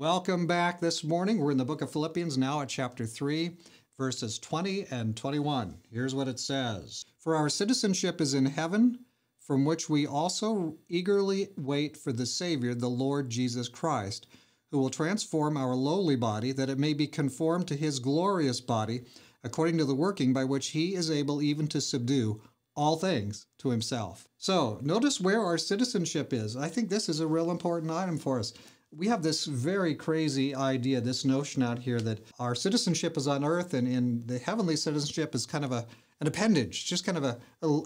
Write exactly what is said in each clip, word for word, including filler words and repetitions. Welcome back this morning. We're in the book of Philippians now at chapter three, verses twenty and twenty-one. Here's what it says. For our citizenship is in heaven, from which we also eagerly wait for the Savior, the Lord Jesus Christ, who will transform our lowly body, that it may be conformed to his glorious body, according to the working by which he is able even to subdue all things to himself. So notice where our citizenship is. I think this is a real important item for us. We have this very crazy idea, this notion out here that our citizenship is on earth and in the heavenly citizenship is kind of a an appendage, just kind of a,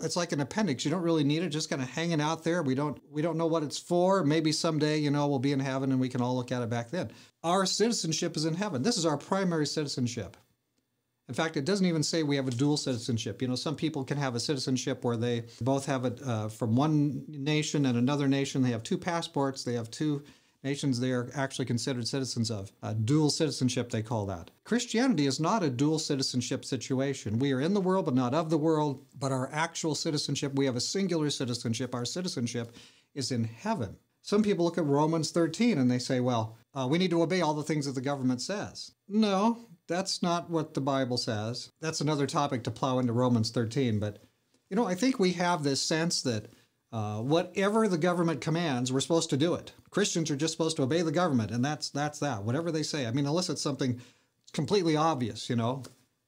it's like an appendix. You don't really need it, just kind of hanging out there. We don't, we don't know what it's for. Maybe someday, you know, we'll be in heaven and we can all look at it back then. Our citizenship is in heaven. This is our primary citizenship. In fact, it doesn't even say we have a dual citizenship. You know, some people can have a citizenship where they both have it uh, from one nation and another nation. They have two passports. They have two nations they are actually considered citizens of. Uh, dual citizenship, they call that. Christianity is not a dual citizenship situation. We are in the world, but not of the world. But our actual citizenship, we have a singular citizenship. Our citizenship is in heaven. Some people look at Romans thirteen and they say, well, uh, we need to obey all the things that the government says. No. That's not what the Bible says. That's another topic to plow into Romans thirteen. But, you know, I think we have this sense that uh, whatever the government commands, we're supposed to do it. Christians are just supposed to obey the government, and that's that's that. Whatever they say. I mean, unless it's something completely obvious, you know,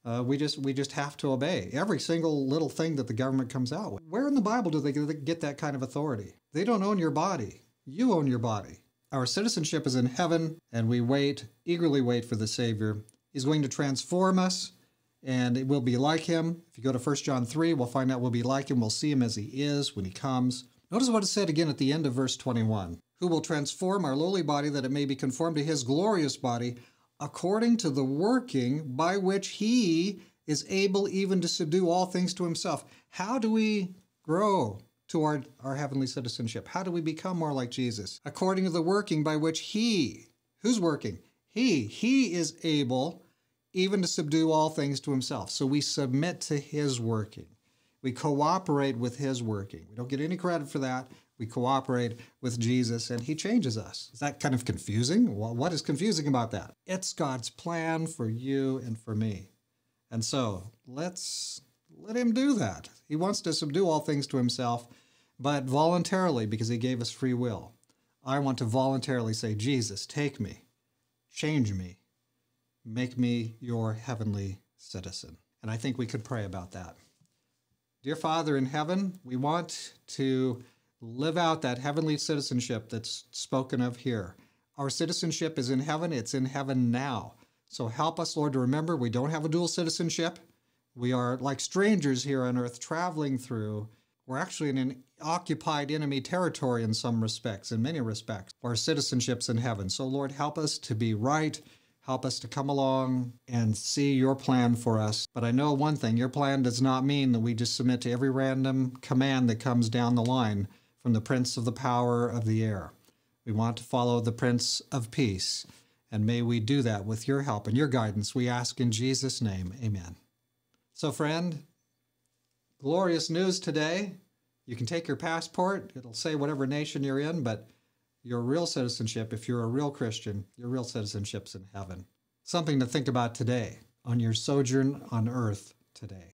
uh, we just we just have to obey every single little thing that the government comes out with. Where in the Bible do they get that kind of authority? They don't own your body. You own your body. Our citizenship is in heaven, and we wait, eagerly wait for the Savior. He's going to transform us, and it will be like him. If you go to First John three, we'll find out we'll be like him. We'll see him as he is when he comes. Notice what it said again at the end of verse twenty-one. Who will transform our lowly body that it may be conformed to his glorious body, according to the working by which he is able even to subdue all things to himself. How do we grow to our, our heavenly citizenship? How do we become more like Jesus? According to the working by which he, who's working? He, he is able even to subdue all things to himself. So we submit to his working. We cooperate with his working. We don't get any credit for that. We cooperate with Jesus and he changes us. Is that kind of confusing? Well, what is confusing about that? It's God's plan for you and for me. And so let's let him do that. He wants to subdue all things to himself, but voluntarily, because he gave us free will. I want to voluntarily say, Jesus, take me, change me. Make me your heavenly citizen. And I think we could pray about that. Dear Father in heaven, we want to live out that heavenly citizenship that's spoken of here. Our citizenship is in heaven. It's in heaven now. So help us, Lord, to remember we don't have a dual citizenship. We are like strangers here on earth traveling through. We're actually in an occupied enemy territory in some respects, in many respects. Our citizenship's in heaven. So, Lord, help us to be right. Help us to come along and see your plan for us. But I know one thing, your plan does not mean that we just submit to every random command that comes down the line from the prince of the power of the air. We want to follow the Prince of Peace, and may we do that with your help and your guidance. We ask in Jesus' name, amen. So friend, glorious news today. You can take your passport. It'll say whatever nation you're in, but your real citizenship, if you're a real Christian, your real citizenship's in heaven. Something to think about today on your sojourn on earth today.